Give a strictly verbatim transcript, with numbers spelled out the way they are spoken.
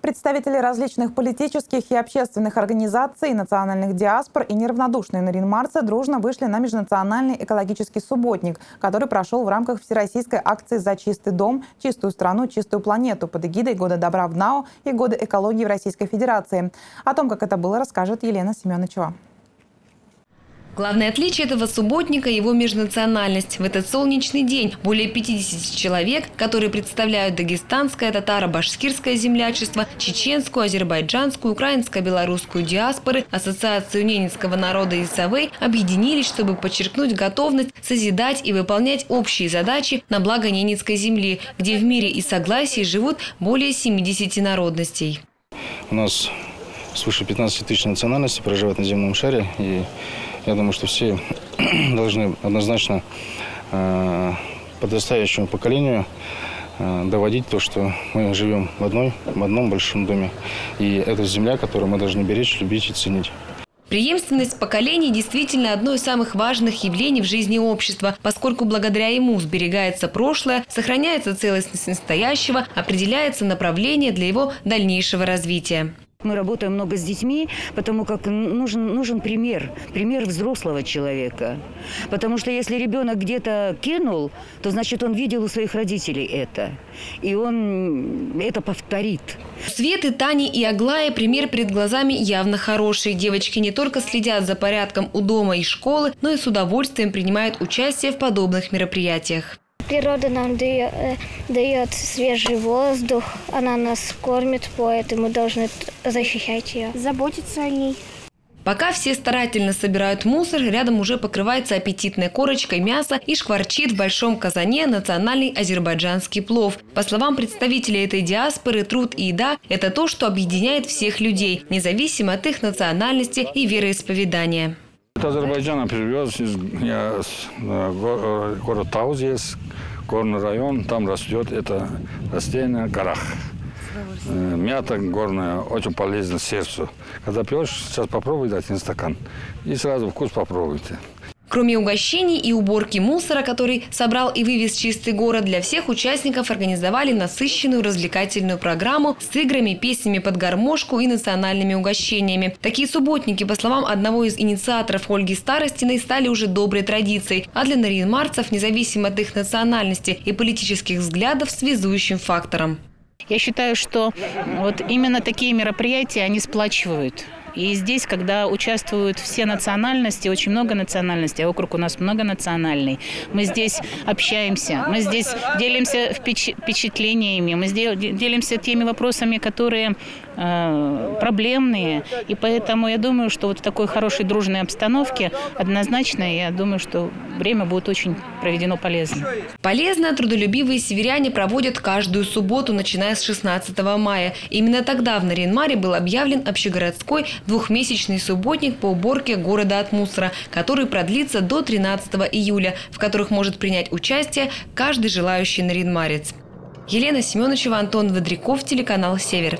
Представители различных политических и общественных организаций, национальных диаспор и неравнодушные нарьянмарцы дружно вышли на межнациональный экологический субботник, который прошел в рамках всероссийской акции «За чистый дом, чистую страну, чистую планету» под эгидой Года добра в НАО и Года экологии в Российской Федерации. О том, как это было, расскажет Елена Семеновичева. Главное отличие этого субботника – его межнациональность. В этот солнечный день более пятидесяти человек, которые представляют дагестанское, татаро-башкирское землячество, чеченскую, азербайджанскую, украинско-белорусскую диаспоры, ассоциацию ненецкого народа Ясавэй, объединились, чтобы подчеркнуть готовность созидать и выполнять общие задачи на благо ненецкой земли, где в мире и согласии живут более семидесяти народностей. У нас свыше пятнадцати тысяч национальностей проживают на земном шаре, и я думаю, что все должны однозначно э, подрастающему поколению э, доводить то, что мы живем в, одной, в одном большом доме. И это земля, которую мы должны беречь, любить и ценить. Преемственность поколений действительно одно из самых важных явлений в жизни общества, поскольку благодаря ему сберегается прошлое, сохраняется целостность настоящего, определяется направление для его дальнейшего развития. Мы работаем много с детьми, потому как нужен, нужен пример, пример взрослого человека. Потому что если ребенок где-то кинул, то значит он видел у своих родителей это. И он это повторит. У Светы, Тани и Аглая пример перед глазами явно хороший. Девочки не только следят за порядком у дома и школы, но и с удовольствием принимают участие в подобных мероприятиях. Природа нам дает, дает свежий воздух, она нас кормит, поэтому мы должны защищать ее, заботиться о ней. Пока все старательно собирают мусор, рядом уже покрывается аппетитной корочкой мясо и шкварчит в большом казане национальный азербайджанский плов. По словам представителей этой диаспоры, труд и еда – это то, что объединяет всех людей, независимо от их национальности и вероисповедания. От Азербайджана привез, я, город Таузи есть, горный район, там растет это растение, горах. Мята горная, очень полезна сердцу. Когда пьешь, сейчас попробуй дать один стакан, и сразу вкус попробуйте. Кроме угощений и уборки мусора, который собрал и вывез «Чистый город», для всех участников организовали насыщенную развлекательную программу с играми, песнями под гармошку и национальными угощениями. Такие субботники, по словам одного из инициаторов Ольги Старостиной, стали уже доброй традицией, а для нарьянмарцев, независимо от их национальности и политических взглядов, связующим фактором. Я считаю, что вот именно такие мероприятия, они сплачивают. И здесь, когда участвуют все национальности, очень много национальностей, а округ у нас многонациональный, мы здесь общаемся, мы здесь делимся впечатлениями, мы делимся теми вопросами, которые э, проблемные. И поэтому я думаю, что вот в такой хорошей дружной обстановке однозначно, я думаю, что время будет очень проведено полезно. Полезно трудолюбивые северяне проводят каждую субботу, начиная с шестнадцатого мая. Именно тогда в Нарьянмаре был объявлен общегородской двухмесячный субботник по уборке города от мусора, который продлится до тринадцатого июля, в которых может принять участие каждый желающий нарьянмарец. Елена Семеновичева, Антон Водряков, телеканал «Север».